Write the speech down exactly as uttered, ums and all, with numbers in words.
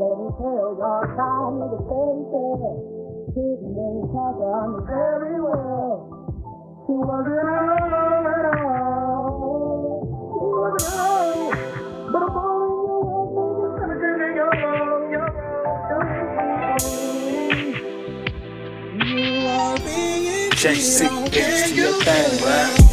let me tell your time is a fairy tale. Hidden in cover under every well. She wasn't alone at all. She wasn't alone. But I'm all in your world, baby. Everything in your world, your world, your world. You are being J C H to your thing, right?